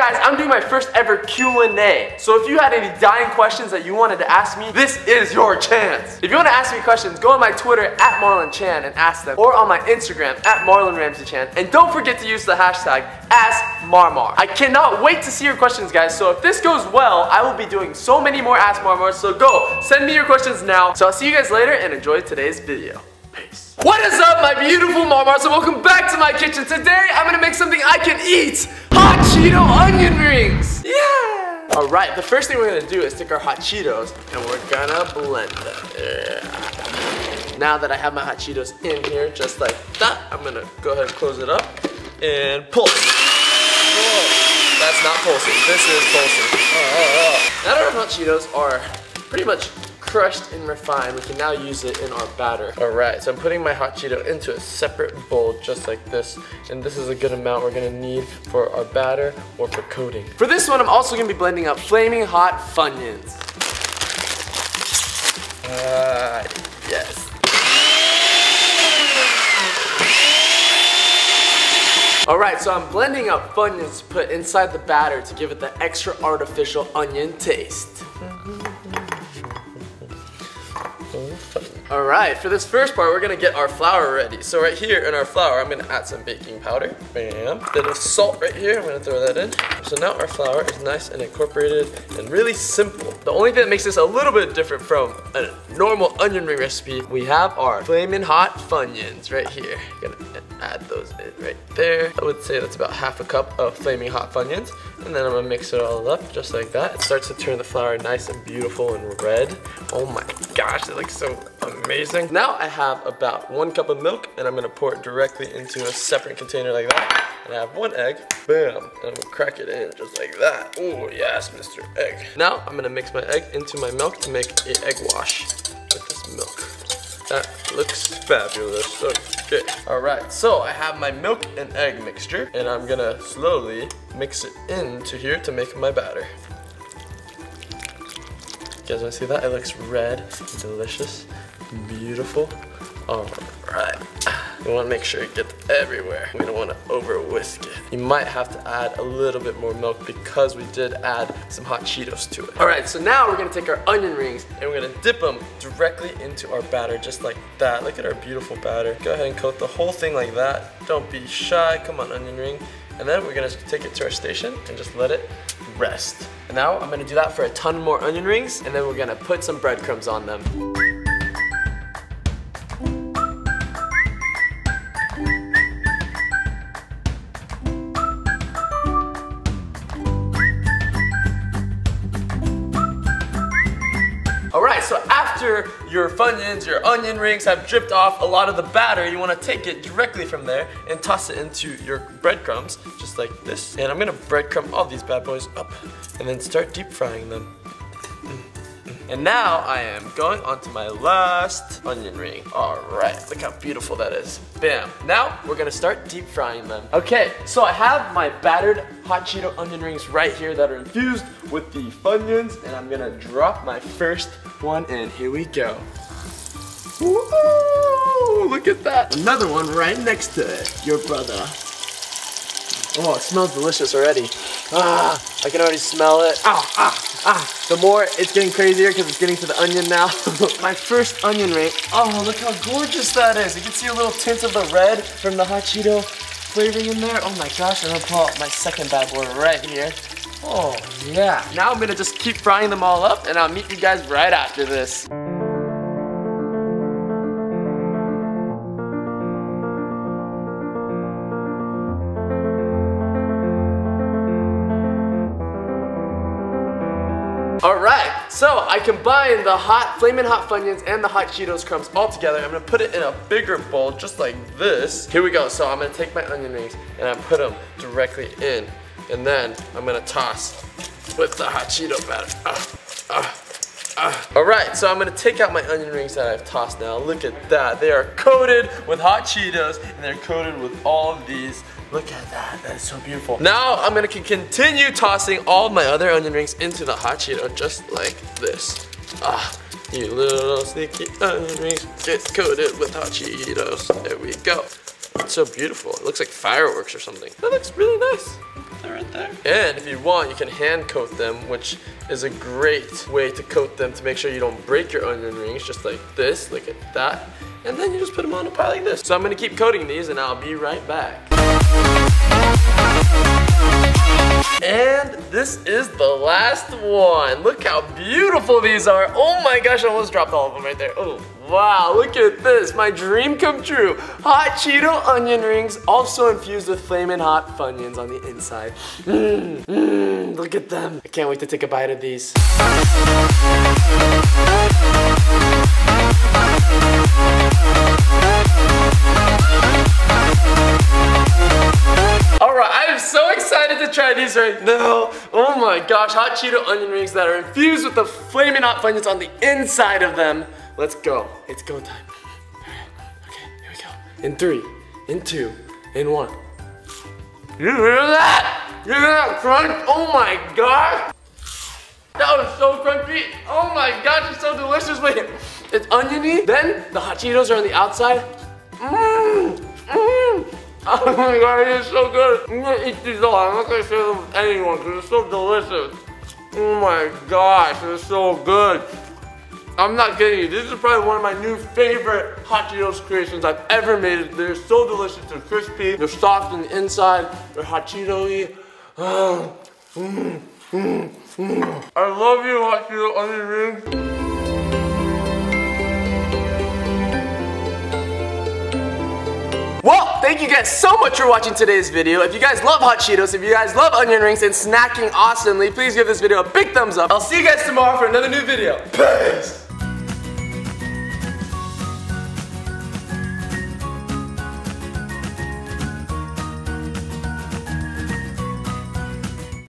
guys, I'm doing my first ever Q&A. So if you had any dying questions that you wanted to ask me, this is your chance. If you want to ask me questions, go on my Twitter at Marlin Chan and ask them, or on my Instagram at Marlin Ramsey Chan. And don't forget to use the hashtag AskMarmar. I cannot wait to see your questions, guys. So if this goes well, I will be doing so many more Ask Marmars. So go send me your questions now. So I'll see you guys later and enjoy today's video. Peace. What is up, my beautiful Marmars, and welcome back to my kitchen. Today, I'm gonna make something I can eat. Hot Cheeto onion rings. Yeah. All right, the first thing we're gonna do is take our Hot Cheetos and we're gonna blend them. Yeah. Now that I have my Hot Cheetos in here, just like that, I'm gonna go ahead and close it up and pulse. Whoa. That's not pulsing, this is pulsing. Now that our Hot Cheetos are pretty much crushed and refined, we can now use it in our batter. Alright, so I'm putting my Hot Cheeto into a separate bowl just like this, and this is a good amount we're gonna need for our batter or for coating. For this one, I'm also gonna be blending up Flamin' Hot Funyuns. Yes. Alright, so I'm blending up Funyuns to put inside the batter to give it the extra artificial onion taste. Alright, for this first part, we're gonna get our flour ready. So right here in our flour, I'm gonna add some baking powder. Bam. Bit of salt right here, I'm gonna throw that in. So now our flour is nice and incorporated and really simple. The only thing that makes this a little bit different from a normal onion ring recipe, we have our Flamin' Hot Funyuns right here. Gonna add those in right there. I would say that's about half a cup of Flamin' Hot Funyuns. And then I'm gonna mix it all up just like that. It starts to turn the flour nice and beautiful and red. Oh my gosh, it looks so amazing. Now I have about 1 cup of milk and I'm gonna pour it directly into a separate container like that. And I have 1 egg, bam, and I'm gonna crack it in just like that. Oh yes, Mr. Egg. Now I'm gonna mix my egg into my milk to make an egg wash with this milk. That looks fabulous, okay. All right, so I have my milk and egg mixture and I'm gonna slowly mix it into here to make my batter. You guys wanna see that? It looks red, delicious, beautiful. All right. You wanna make sure it gets everywhere. We don't wanna over whisk it. You might have to add a little bit more milk because we did add some Hot Cheetos to it. All right, so now we're gonna take our onion rings and we're gonna dip them directly into our batter just like that. Look at our beautiful batter. Go ahead and coat the whole thing like that. Don't be shy, come on onion ring. And then we're gonna take it to our station and just let it rest. And now I'm gonna do that for a ton more onion rings, and then we're gonna put some breadcrumbs on them. All right, so after your Funyuns, your onion rings have dripped off a lot of the batter, you wanna take it directly from there and toss it into your breadcrumbs, just like this. And I'm gonna breadcrumb all these bad boys up and then start deep frying them. And now I am going on to my last onion ring. All right, look how beautiful that is. Bam. Now we're gonna start deep frying them. Okay, so I have my battered Hot Cheeto onion rings right here that are infused with the Funyuns, and I'm gonna drop my first one in. Here we go. Woo! Look at that. Another one right next to it, your brother. Oh, it smells delicious already. Ah, I can already smell it. Ah, ah, ah. The more it's getting crazier because it's getting to the onion now. My first onion ring. Oh, look how gorgeous that is. You can see a little tint of the red from the Hot Cheeto flavoring in there. Oh my gosh, I'm gonna pull out my second bad boy right here. Oh yeah. Now I'm gonna just keep frying them all up and I'll meet you guys right after this. Alright, so I combined the Flamin' Hot Funyuns and the Hot Cheetos crumbs all together. I'm gonna put it in a bigger bowl just like this. Here we go, so I'm gonna take my onion rings and I put them directly in. And then I'm gonna toss with the Hot Cheeto batter. Alright, so I'm gonna take out my onion rings that I've tossed now. Look at that, they are coated with Hot Cheetos and they're coated with all of these. Look at that, that is so beautiful. Now I'm gonna continue tossing all of my other onion rings into the Hot Cheeto just like this. Ah, you little sneaky onion rings, get coated with Hot Cheetos. There we go. It's so beautiful. It looks like fireworks or something. That looks really nice. They're right there. And if you want, you can hand coat them, which is a great way to coat them to make sure you don't break your onion rings, just like this, look at that. And then you just put them on a pile like this. So I'm gonna keep coating these and I'll be right back. And this is the last one. Look how beautiful these are. Oh my gosh, I almost dropped all of them right there. Oh. Wow, look at this, my dream come true. Hot Cheeto onion rings, also infused with Flamin' Hot Funyuns on the inside. Look at them. I can't wait to take a bite of these. Try these right now. Oh my gosh, hot Cheeto onion rings that are infused with the Flamin' Hot Funyuns on the inside of them. Let's go. It's go time. All right. Okay, here we go. In 3, in 2, in 1. You hear that? You hear that crunch? Oh my gosh. That was so crunchy. Oh my gosh, it's so delicious. Wait, it's oniony. Then the hot Cheetos are on the outside. Oh my god, it is so good. I'm gonna eat these all. I'm not gonna share them with anyone because it's so delicious. Oh my gosh, it's so good. I'm not kidding you. This is probably one of my new favorite Hot Cheetos creations I've ever made. They're so delicious. They're crispy. They're soft on the inside. They're hot Cheeto-y. I love you, Hot Cheeto onion rings. Well, thank you guys so much for watching today's video. If you guys love hot Cheetos, if you guys love onion rings and snacking awesomely, please give this video a big thumbs up. I'll see you guys tomorrow for another new video. Peace!